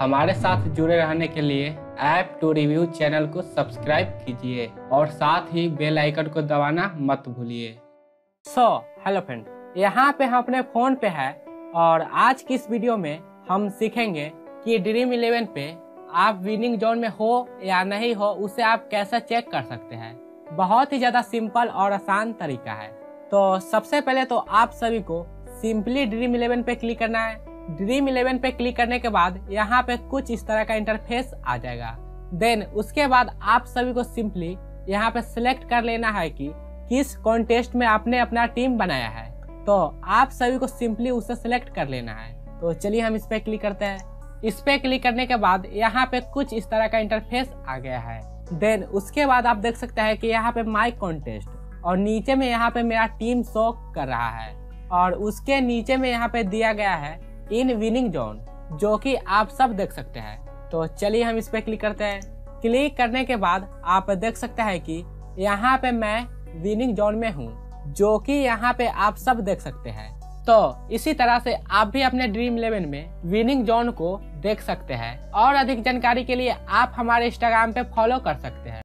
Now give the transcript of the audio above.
हमारे साथ जुड़े रहने के लिए ऐप टू रिव्यू चैनल को सब्सक्राइब कीजिए और साथ ही बेल आइकन को दबाना मत भूलिए। सो हेलो फ्रेंड, यहाँ पे हम अपने फ़ोन पे है और आज की इस वीडियो में हम सीखेंगे कि ड्रीम 11 पे आप विनिंग जोन में हो या नहीं हो उसे आप कैसे चेक कर सकते हैं। बहुत ही ज़्यादा सिंपल और आसान तरीका है। तो सबसे पहले तो आप सभी को सिंपली ड्रीम 11 पे क्लिक करना है। ड्रीम 11 पे क्लिक करने के बाद यहाँ पे कुछ इस तरह का इंटरफेस आ जाएगा। देन उसके बाद आप सभी को सिंपली यहाँ पे सिलेक्ट कर लेना है कि किस कॉन्टेस्ट में आपने अपना टीम बनाया है। तो आप सभी को सिंपली उसे सिलेक्ट कर लेना है। तो चलिए हम इस पे क्लिक करते हैं। इस पे क्लिक करने के बाद यहाँ पे कुछ इस तरह का इंटरफेस आ गया है। देन उसके बाद आप देख सकते हैं कि यहाँ पे माई कॉन्टेस्ट और नीचे में यहाँ पे मेरा टीम शो कर रहा है और उसके नीचे में यहाँ पे दिया गया है इन विनिंग जोन, जो कि आप सब देख सकते हैं। तो चलिए हम इस पे क्लिक करते हैं। क्लिक करने के बाद आप देख सकते हैं कि यहाँ पे मैं विनिंग जोन में हूँ, जो कि यहाँ पे आप सब देख सकते हैं। तो इसी तरह से आप भी अपने ड्रीम 11 में विनिंग जोन को देख सकते हैं। और अधिक जानकारी के लिए आप हमारे इंस्टाग्राम पे फॉलो कर सकते हैं।